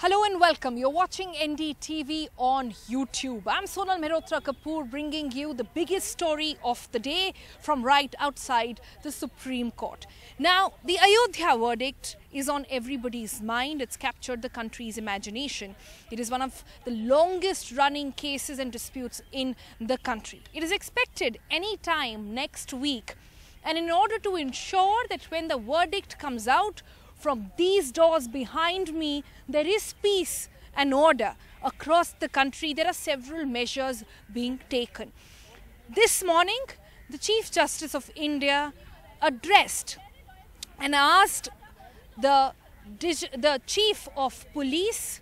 Hello and welcome. You're watching NDTV on YouTube. I'm Sonal Mehrotra Kapoor, bringing you the biggest story of the day from right outside the Supreme Court. Now, the Ayodhya verdict is on everybody's mind. It's captured the country's imagination. It is one of the longest running cases and disputes in the country. It is expected any time next week. And in order to ensure that when the verdict comes out, from these doors behind me, there is peace and order across the country. There are several measures being taken. This morning, the Chief Justice of India addressed and asked the Chief of Police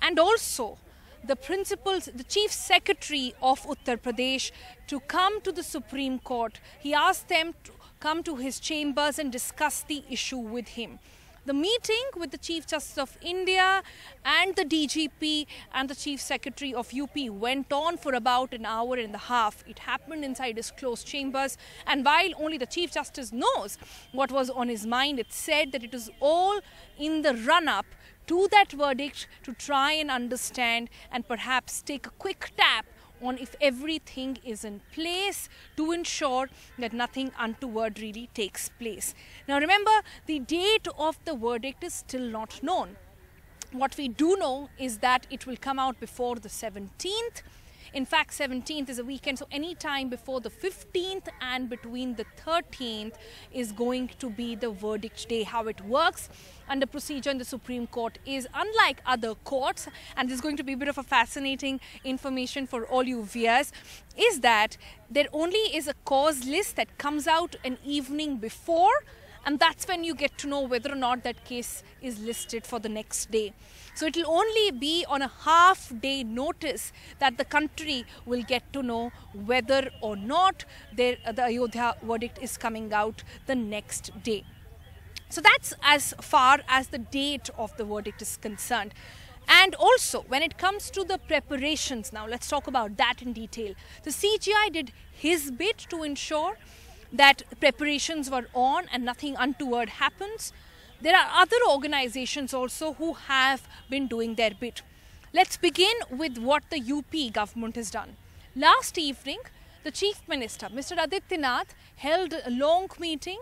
and also the Chief Secretary of Uttar Pradesh to come to the Supreme Court. He asked them to come to his chambers and discuss the issue with him. The meeting with the Chief Justice of India and the DGP and the Chief Secretary of UP went on for about an hour and a half. It happened inside his closed chambers, and while only the Chief Justice knows what was on his mind, it said that it is all in the run-up to that verdict to try and understand and perhaps take a quick tap on if everything is in place to ensure that nothing untoward really takes place. Now remember, the date of the verdict is still not known. What we do know is that it will come out before the 17th. In fact, 17th is a weekend, so any time before the 15th and between the 13th is going to be the verdict day. How it works under procedure in the Supreme Court is unlike other courts, and this is going to be a bit of a fascinating information for all you viewers, is that there only is a cause list that comes out an evening before, and that's when you get to know whether or not that case is listed for the next day. So it will only be on a half-day notice that the country will get to know whether or not the Ayodhya verdict is coming out the next day. So that's as far as the date of the verdict is concerned. And also, when it comes to the preparations, now let's talk about that in detail. The CGI did his bit to ensure that preparations were on and nothing untoward happens. There are other organizations also who have been doing their bit. Let's begin with what the UP government has done. Last evening, the Chief Minister, Mr. Adityanath, held a long meeting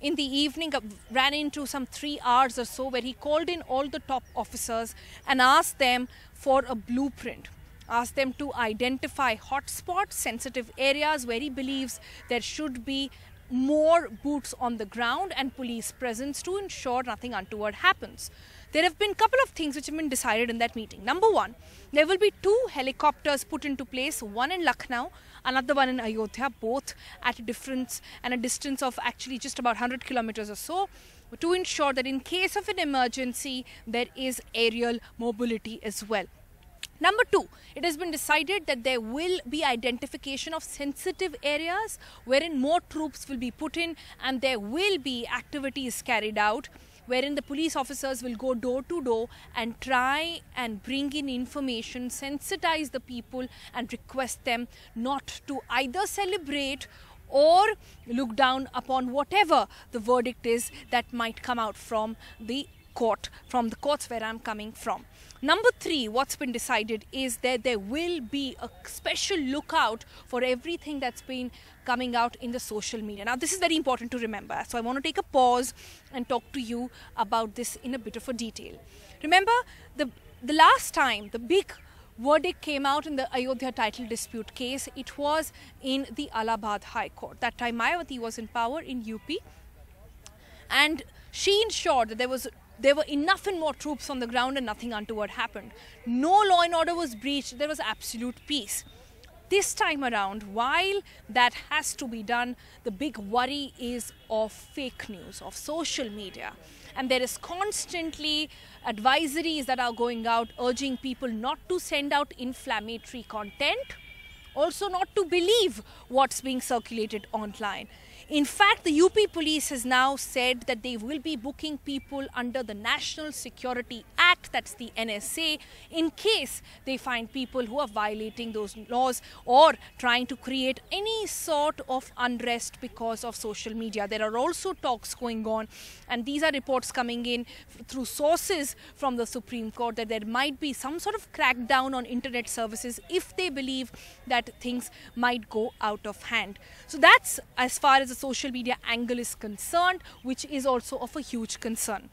in the evening, ran into some 3 hours or so, where he called in all the top officers and asked them for a blueprint. Asked them to identify hotspots, sensitive areas where he believes there should be more boots on the ground and police presence to ensure nothing untoward happens. There have been a couple of things which have been decided in that meeting. Number one, there will be 2 helicopters put into place, one in Lucknow, another one in Ayodhya, both at a difference and a distance of actually just about 100 kilometers or so, to ensure that in case of an emergency, there is aerial mobility as well. Number 2, it has been decided that there will be identification of sensitive areas wherein more troops will be put in, and there will be activities carried out wherein the police officers will go door to door and try and bring in information, sensitize the people and request them not to either celebrate or look down upon whatever the verdict is that might come out from the court, from the courts where I'm coming from. Number 3, what's been decided is that there will be a special lookout for everything that's been coming out in the social media. Now, this is very important to remember. So I want to take a pause and talk to you about this in a bit of a detail. Remember, the last time the big verdict came out in the Ayodhya title dispute case, it was in the Allahabad High Court. That time Mayawati was in power in UP, and she ensured that there were enough and more troops on the ground and nothing untoward happened. No law and order was breached. There was absolute peace. This time around, while that has to be done, the big worry is of fake news, of social media. And there is constantly advisories that are going out urging people not to send out inflammatory content, also not to believe what's being circulated online. In fact, the UP police has now said that they will be booking people under the National Security Act, that's the NSA, in case they find people who are violating those laws or trying to create any sort of unrest because of social media. There are also talks going on, and these are reports coming in through sources from the Supreme Court, that there might be some sort of crackdown on internet services if they believe that things might go out of hand. So that's as far as the social media angle is concerned, which is also of a huge concern.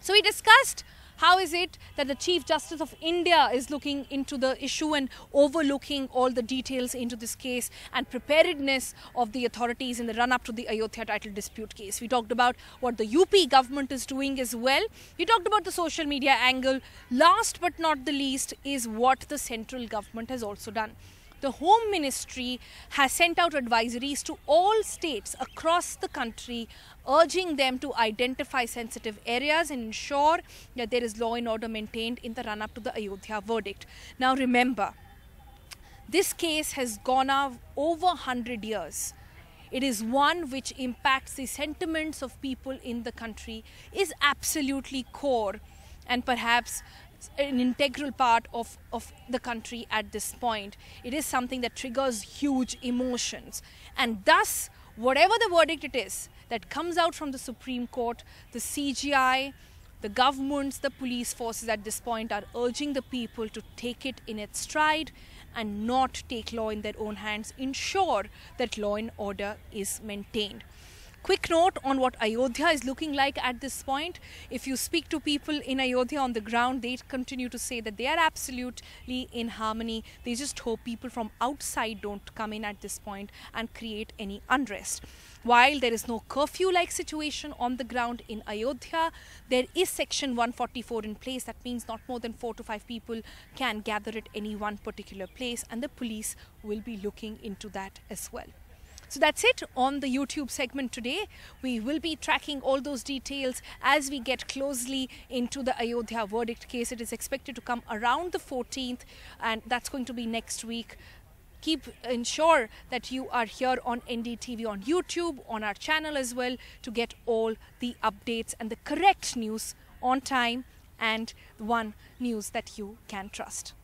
So we discussed how is it that the Chief Justice of India is looking into the issue and overlooking all the details into this case, and preparedness of the authorities in the run-up to the Ayodhya title dispute case. We talked about what the UP government is doing as well. We talked about the social media angle. Last but not the least is what the central government has also done. The Home Ministry has sent out advisories to all states across the country, urging them to identify sensitive areas and ensure that there is law and order maintained in the run-up to the Ayodhya verdict. Now remember, this case has gone on over 100 years. It is one which impacts the sentiments of people in the country, is absolutely core and perhaps an integral part of the country at this point. It is something that triggers huge emotions, and thus whatever the verdict it is that comes out from the Supreme Court, the CGI, the governments, the police forces at this point are urging the people to take it in its stride and not take law in their own hands, ensure that law and order is maintained. Quick note on what Ayodhya is looking like at this point. If you speak to people in Ayodhya on the ground, they continue to say that they are absolutely in harmony. They just hope people from outside don't come in at this point and create any unrest. While there is no curfew-like situation on the ground in Ayodhya, there is Section 144 in place. That means not more than 4 to 5 people can gather at any one particular place, and the police will be looking into that as well. So that's it on the YouTube segment today. We will be tracking all those details as we get closely into the Ayodhya verdict case. It is expected to come around the 14th, and that's going to be next week. Ensure that you are here on NDTV, on YouTube, on our channel as well, to get all the updates and the correct news on time, and one news that you can trust.